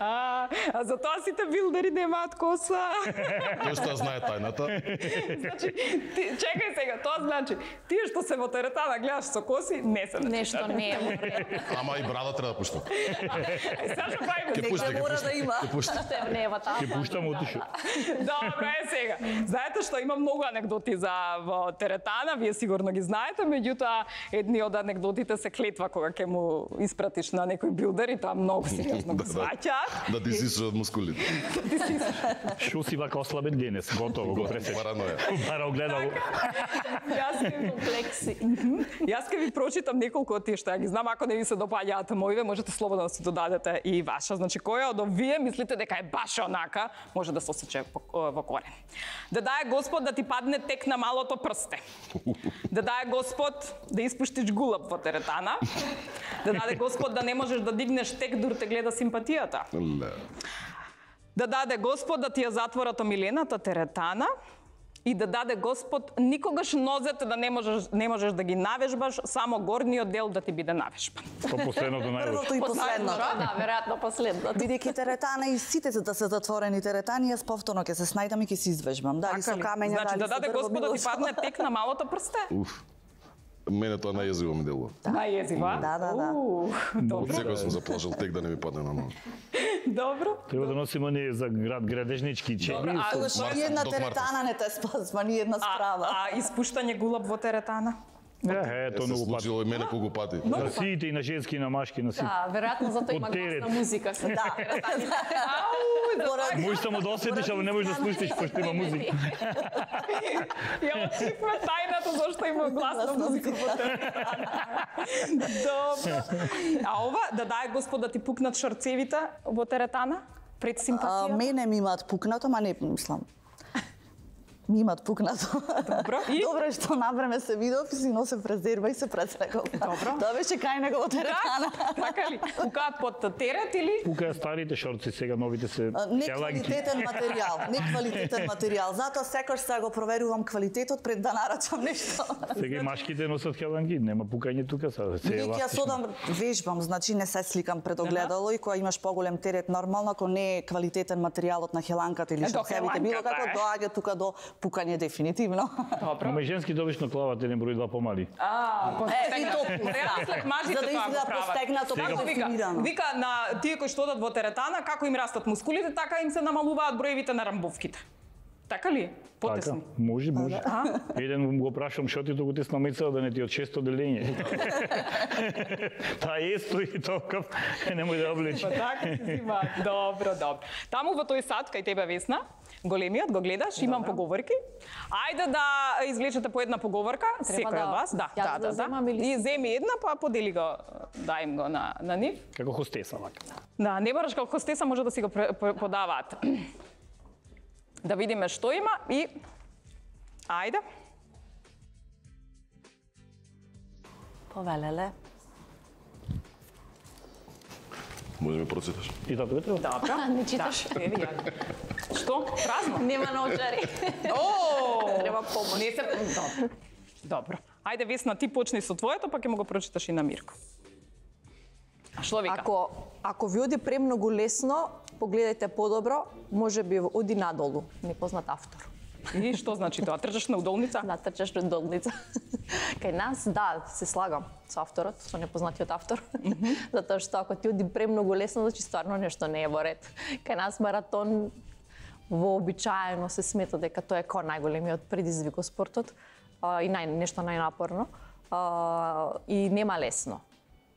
А за тоа сите билдери немаат коса. Тој што знае тајната. Значи, чекај сега, тоа значи, тие што се во теретана гледаш со коси, не се. Нешто не е во ред. Ама и брада треба да пуштам. Сега што правиме? Ке мора да има. Ке пуштам, отишу. Добро е сега. Знаете што има многу анекдоти за во теретана, вие сигурно ги знаете, меѓутоа едни од анекдотите се клетва кога ќе му испратиш на некој билдер и тоа многу сериозно го сваќа. Да ти сисиш од мускулите. Шо си вака ослабен денес, готово го пресеш. Бара огледало. Јас ке ви прочитам неколку од тие што ја ги знам, ако не ви се допаѓаат моите, можете слободно да си додадете и ваша. Значи која од овие мислите дека е баш онака, може да се осече во корен. Да дае Господ да ти падне тек на малото прсте. Да дае Господ да испуштиш гулаб во теретана. Да даде Господ да не можеш да дигнеш тек дур те гледа симпатијата. Да даде Господ да ти ја затворат омилената теретана и да даде Господ никогаш нозете да не можеш да ги навежбаш, само горниот дел да ти биде навежбан. Тоа последното најлошо. Првото и последното. Да, веројатно последното. Бидејќи теретана и сите да се затворени теретани, јас повторно ќе се снајдам и ќе се извежбам. Дали со камења, дали со дрво. Значи да даде Господ да ти падне тек на малото прсте? Мене тоа најезиво ми делува. Најезива? Да. Добро. Сега сум заплашил тек да не ми падне на нога. Добро. Треба да носиме ние за град градежнички чеги. А што ни една теретана не те спасва, ни една справа. А испуштање гулаб во теретана? Тоа многу пати. Случило и мене колку пати. На сите, и на женски, и на машки, на сите. Да, веројатно затоа има гласна музика. Да. Можеш само да осетиш, ама не можеш да слушнеш пошто има музика. Ја откривме тајната зошто има гласна музика во теретана. Добро. А ова, да дај Господ да ти пукнат шарцевите во теретана пред симпатијата? Мене ми имаат пукнато, ама не мислам. ми имат пукнато. Добро. И? Добро што навреме се видов и си носев резерва и се пресеков. Добро. Тоа беше кај некого теретана. Така ли? Пукаат под терет или? Пукаат старите шорци, сега новите се неквалитетен материјал. Неквалитетен материјал. Затоа секогаш се го проверувам квалитетот пред да нарачам нешто. Сега машките носат хеланги, нема пукање тука сега. Веќе јас одам вежбам, значи не се сликам пред огледало и кога имаш поголем терет нормално, ако не е квалитетен материјалот на хеланката или шорцевите, било како доаѓа тука до пукање дефинитивно. Добро. Ме женски добично клават еден број два помали. И топно. Реално мажите тоа го прават. Сега вика на тие кои што одат во теретана, како им растат мускулите, така им се намалуваат броевите на рамбовките. Така ли? Потесни. Така, може. Еден го прашам што ти толку тесна мица да не ти од 600 делење. Та есто и толков не може да облече. Така се зима. Добро. Таму во тој сад кај тебе Весна, големиот го гледаш, имам поговорки. Ајде да извлечете по една поговорка, секој од вас, да. И земи една па подели го, дајм го на нив. Како хостеса вака. Да, не бараш како хостеса, може да си го подаваат. Да видиме што има и ајде. Повелеле. Може ми проциташ. И тато ветрува? Добра. Не читаш. Што? Празно? Нема научари. Треба помош. Добро. Ајде, Весна, ти почни со твоето, па ќе му го прочиташ и на Мирко. Што вика? Ако ви оди премногу лесно, погледајте подобро, може би оди надолу, непознат автор. И што значи тоа? Трчаш на удолница? Да, трчаш на удолница. Кај нас, да, се слагам со авторот, со непознатиот автор. Затоа што ако ти оди премногу лесно, значи стварно нешто не е во ред. Кај нас маратон вообичаено се смета дека тоа е кој најголемиот предизвик во спортот и нешто најнапорно и нема лесно.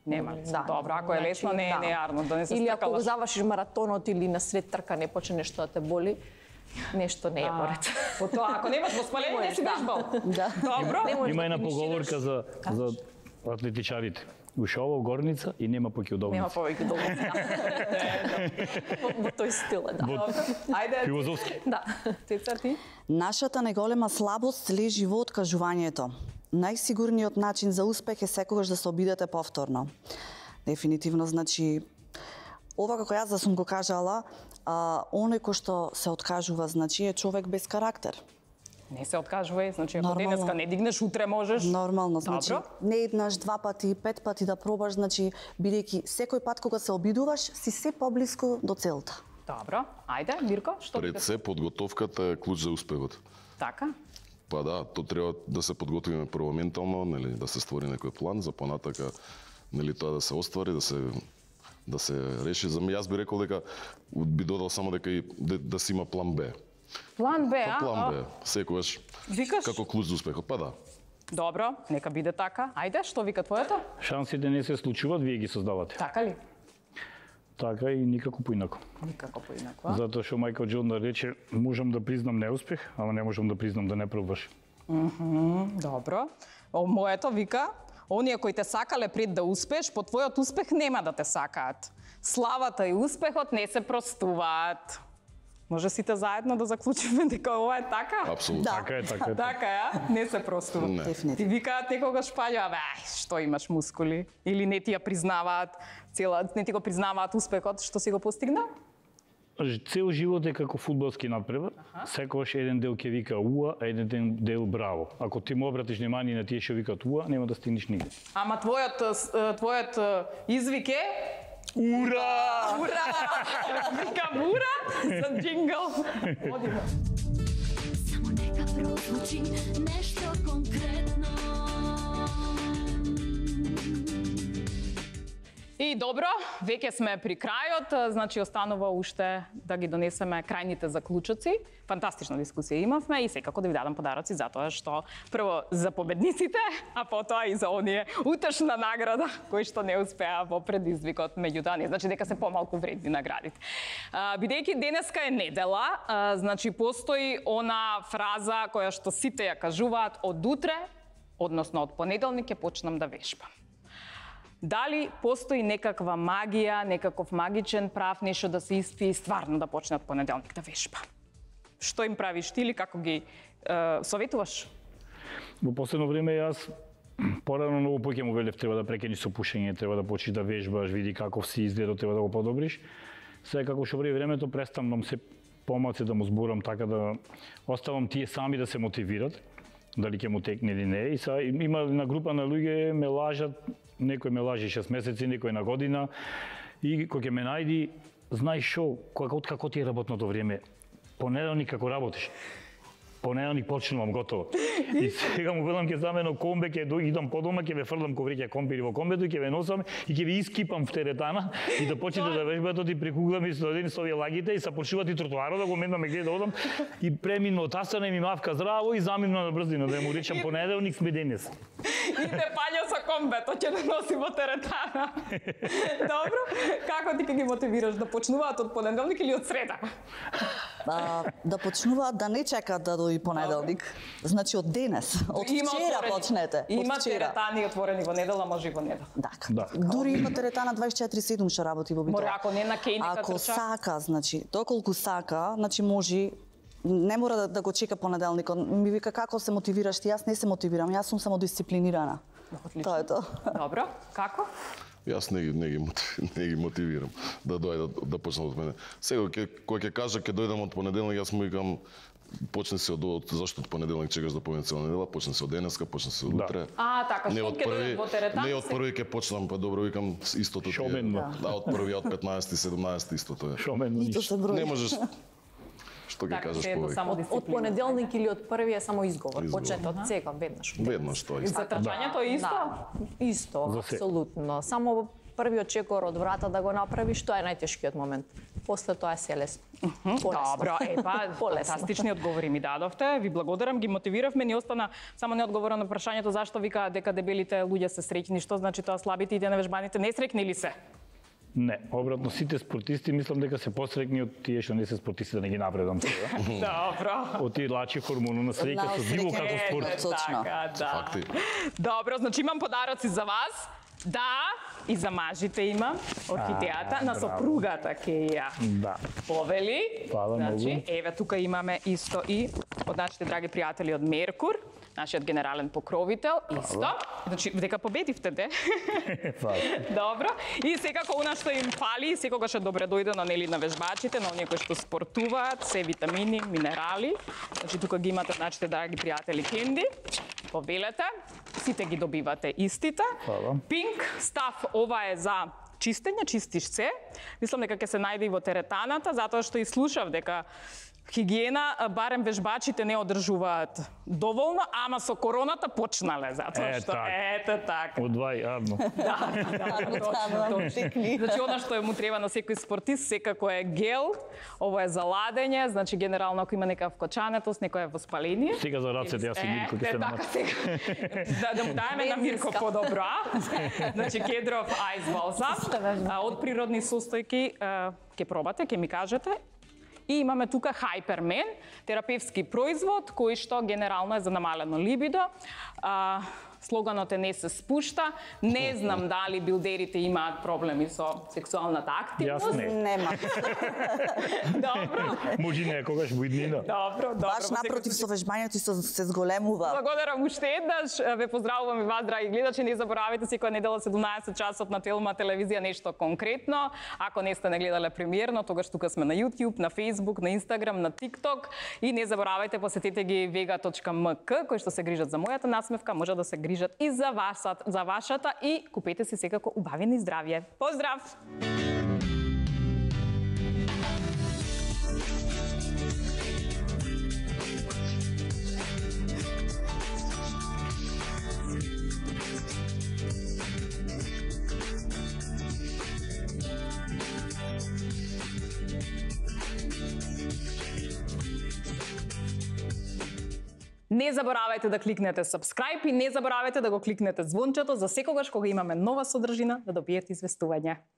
Нема лесно. Добро, ако е лесно, не е неарно, да не се стркалаш. Или ако го завршиш маратонот или на сред трка не почне нешто да те боли, нешто не е во ред. Потоа, ако немаш воспаление, не си вежбал. Добро. Има една поговорка за атлетичарите. Ушова горница и нема повеќе удобници. Нема повеќе удобници. Во тој стил, да. Ајде. Филозофски. Да. Цецар, ти? Нашата најголема слабост лежи во откажувањето. Најсигурниот начин за успех е секогаш да се обидете повторно. Дефинитивно, значи, ова како јас да сум го кажала, оној кој што се откажува, значи, е човек без карактер. Не се откажува, значи, ако денеска не дигнеш, утре можеш. Нормално, значи, не еднаш, два пати, пет пати да пробаш, значи, бидејќи секој пат кога се обидуваш, си се поблиску до целта. Добро, ајде, Мирко, што ти? Пред се, подготовката е клуч за успехот. Така. Па да, то треба да се подготвиме прво ментално, нели, да се створи некој план за понатака, нели, тоа да се оствари, да се реши. За јас би рекол дека би додал само дека и да си има план Б. План Б, План Б, секогаш како клуч за успехот, па да. Добро, нека биде така. Ајде, што вика твоето? Шансите не се случуваат, вие ги создавате. Така ли? Така и никако поинако. Никако поинако. Затоа што Майкл Джордан рече, можам да признам неуспех, ама не можам да признам да не пробаш. Добро. Моето вика, оние кои те сакале пред да успеш, по твојот успех нема да те сакаат. Славата и успехот не се простуваат. Може сите заедно да заклучиме дека ова е така? Апсолутно. Така е. Така е, не се простува. Ти викаат некогаш Паљо, што имаш мускули? Или не ти ја признаваат, не ти го признаваат успехот што си го постигна? Цел живот е како фудбалски натпревар. Секогаш еден дел ќе вика уа, а еден дел браво. Ако ти му обратиш внимание на тие што викаат уа, нема да стигнеш нигде. Ама твојот извик е Ура! Ура! Викам ура за джингл. Одиме. Само нека прозвучи нешто конкретно. И добро, веќе сме при крајот, значи останува уште да ги донесеме крајните заклучоци. Фантастична дискусија имавме и секако да ви дадам подароци за тоа што прво за победниците, а потоа и за оние утешна награда кои што не успеа во предизвикот, меѓутоа не значи дека се помалку вредни наградите. Бидејќи денеска е недела, значи постои она фраза која што сите ја кажуваат од утре, односно од понеделник ќе почнам да вежбам. Дали постои некаква магија, некаков магичен прав, нешто да се испи и стварно да почне од понеделник да вежба? Што им правиш ти или како ги Советуваш? Во последно време јас порано многу поќе му велев треба да прекинеш со пушење, треба да почнеш да вежбаш, види каков си изгледот, треба да го подобриш. Сега како што вреди времето престанувам се помалку да му зборам, така да оставам тие сами да се мотивираат, дали ќе му текне или не. И сега има на група на луѓе ме лажат, некој ме лажи 6 месеци, некој на година. И кој ќе ме најди, знаеш што, откако ти е работното време, понеделник како работиш. Понеделник почнувам, готово. И сега му велам ќе заменам комбе, ќе идам по дома, ќе ве фрлам ковриќа компири во комбето, ќе ве носам и ќе ви искипам в теретана и да почнете да вежбате и прекуглам и стодени со овие лагите и сапочувате тротоарот, да го менаме каде да одам и преминува отасане ми мавка здраво и заминува на брзина, да му речам понеделник сме денес. И те паѓа со комбето, ќе не носи во теретана. Добро, како ти ќе ги мотивираш да почнуваат од понеделник или од среда? Да почнуваат, да не чекаат да дојде понеделник. Значи од денес, од вчера почнете. Има теретани отворени во недела, може и во недела. Да. Дури има теретана 24/7 што работи во Битола. Ако не на кејника трча. Ако сака, значи, доколку сака, значи може. Не мора да го чека понеделникот. Ми вика како се мотивираш ти? Јас не се мотивирам, јас сум само дисциплинирана. Тоа е тоа. Добро, како? Јас не ги мотивирам да дојдат да почнат од мене. Сега кој ќе кажа ќе дојдам од понеделник, јас му викам почни се од зашто од понеделник чекаш да помине цела недела, почни се од денеска, почни се од утре. Така, што ќе дојде во теретан. Не од први ќе почнам, па добро викам истото тоа. Да, од први, од 15, 17 истото е. Не можеш. Што ги кажеш повеќе? Од понеделник или од први е само изговор. Почетот сега веднаш. Веднаш тоа е. За трчањето е исто? Исто, апсолутно. Само првиот чекор од врата да го направиш, тоа е најтешкиот момент. После тоа е селесно. Добро, епа, фантастични одговори ми дадовте. Ви благодарам, ги мотивиравме, ни остана само неодговорено прашањето зашто вика дека дебелите луѓе се среќни, што значи тоа слабите и деневежбаните не среќни ли се? Не, обратно, сите спортисти мислам дека се посрекни од тие што не се спортисти, да не ги напредам сега. Добро. Од тие лачи хормону на среќа со живо како спорт. Точно. Факти. Добро, значи имам подароци за вас. Да, и за мажите имам орхидејата на сопругата Кеја. Да. Повели. Значи, еве тука имаме исто и од нашите драги пријатели од Меркур, нашиот генерален покровител, исто. Значи, дека победивте, де. Добро. И секако она што им фали, секогаш е добре дојдено нели на вежбачите, на оние кои што спортуваат, се витамини, минерали. Значи, тука ги имате нашите драги пријатели Кенди. Повелете, сите ги добивате истите. Pink Staff, ова е за чистење, чистиш се. Мислам дека ќе се најде и во теретаната, затоа што и слушав дека хигиена, барем вежбачите не одржуваат доволно, ама со короната почнале, затоа што ете така. Одвај, арно. Да. Значи, она што му треба на секој спортист, секако е гел, ова е за ладење, значи генерално ако има нека вкочанетост, некоја воспаление. Сега за рацете, јас и Мирко ќе се намат. Да му даеме на Мирко подобро. Значи, кедров ајс балзам, од природни состојки ќе пробате, ќе ми кажете. И имаме тука HyperMen, терапевски производ кој што генерално е за намалено либидо. Слоганот е не се спушта. Не знам дали билдерите имаат проблеми со сексуалната активност. Јас не. Нема. Добро. Може некогаш во иднина. Добро. Баш напротив, со вежбањето се зголемува. Благодарам уште еднаш. Ве поздравувам и вас, драги гледачи. Не заборавете секоја недела 17 часот на Телма телевизија нешто конкретно. Ако не сте не гледале премиерно, тогаш тука сме на YouTube, на Facebook, на Instagram, на TikTok и не заборавајте посетете ги vega.mk кои што се грижат за мојата насмевка, може да се грижат и за вас, за вашата и купете си секако убавен и здравје. Поздрав! Не заборавајте да кликнете subscribe и не заборавајте да го кликнете звончето за секогаш кога имаме нова содржина да добиете известување.